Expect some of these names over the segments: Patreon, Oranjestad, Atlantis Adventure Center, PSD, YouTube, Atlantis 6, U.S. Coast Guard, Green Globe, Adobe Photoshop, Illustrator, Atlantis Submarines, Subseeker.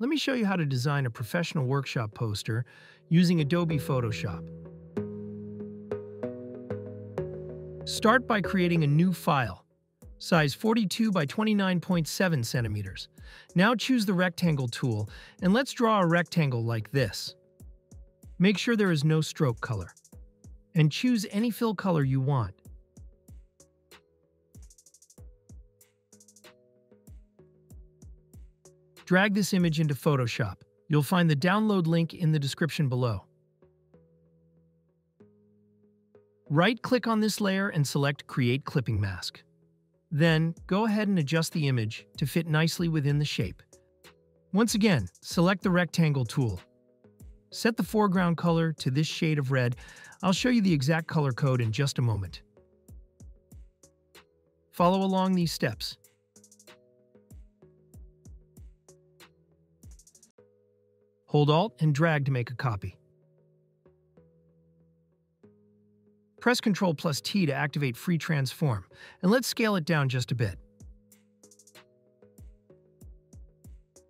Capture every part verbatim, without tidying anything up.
Let me show you how to design a professional workshop poster using Adobe Photoshop. Start by creating a new file, size forty-two by twenty-nine point seven centimeters. Now choose the rectangle tool and let's draw a rectangle like this. Make sure there is no stroke color and choose any fill color you want. Drag this image into Photoshop. You'll find the download link in the description below. Right-click on this layer and select Create Clipping Mask. Then, go ahead and adjust the image to fit nicely within the shape. Once again, select the Rectangle tool. Set the foreground color to this shade of red. I'll show you the exact color code in just a moment. Follow along these steps. Hold Alt and drag to make a copy. Press control plus T to activate Free Transform, and let's scale it down just a bit.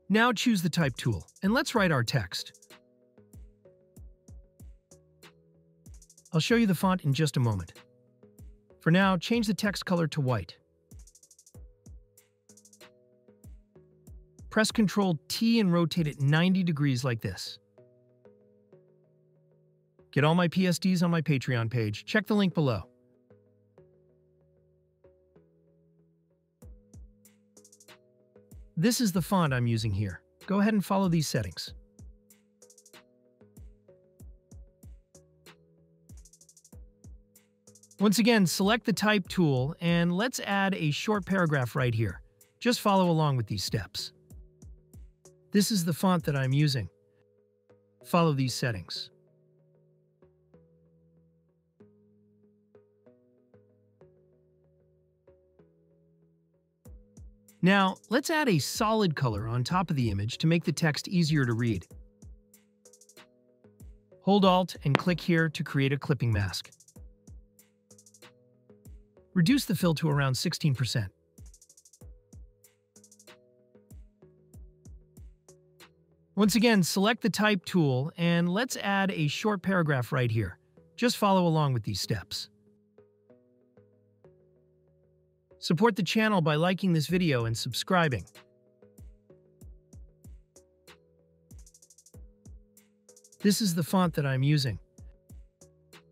Now choose the Type tool, and let's write our text. I'll show you the font in just a moment. For now, change the text color to white. Press control T and rotate it ninety degrees like this. Get all my P S Ds on my Patreon page. Check the link below. This is the font I'm using here. Go ahead and follow these settings. Once again, select the Type tool and let's add a short paragraph right here. Just follow along with these steps. This is the font that I'm using. Follow these settings. Now, let's add a solid color on top of the image to make the text easier to read. Hold Alt and click here to create a clipping mask. Reduce the fill to around sixteen percent. Once again, select the Type tool and let's add a short paragraph right here. Just follow along with these steps. Support the channel by liking this video and subscribing. This is the font that I'm using.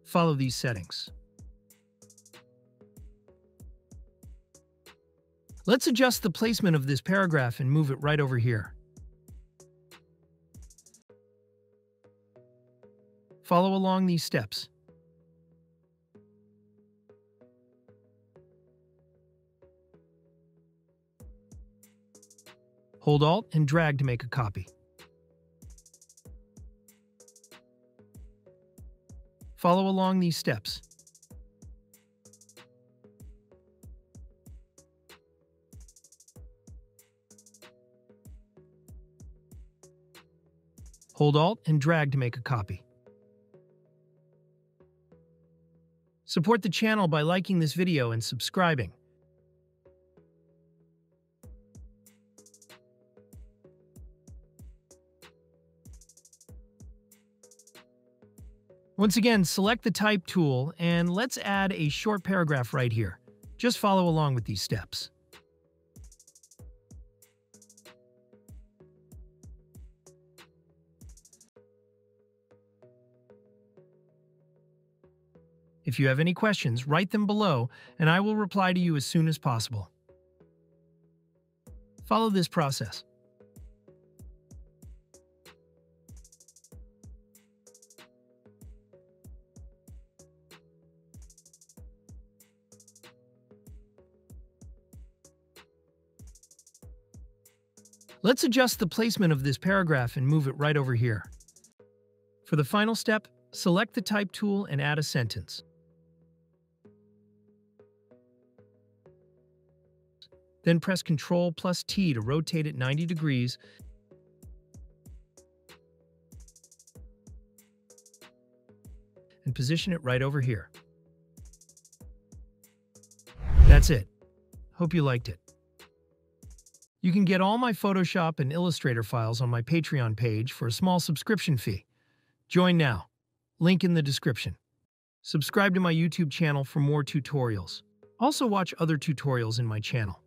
Follow these settings. Let's adjust the placement of this paragraph and move it right over here. Follow along these steps. Hold Alt and drag to make a copy. Follow along these steps. Hold Alt and drag to make a copy. Support the channel by liking this video and subscribing. Once again, select the Type tool and let's add a short paragraph right here. Just follow along with these steps. If you have any questions, write them below and I will reply to you as soon as possible. Follow this process. Let's adjust the placement of this paragraph and move it right over here. For the final step, select the Type tool and add a sentence. Then press control plus T to rotate it ninety degrees. And position it right over here. That's it. Hope you liked it. You can get all my Photoshop and Illustrator files on my Patreon page for a small subscription fee. Join now. Link in the description. Subscribe to my YouTube channel for more tutorials. Also watch other tutorials in my channel.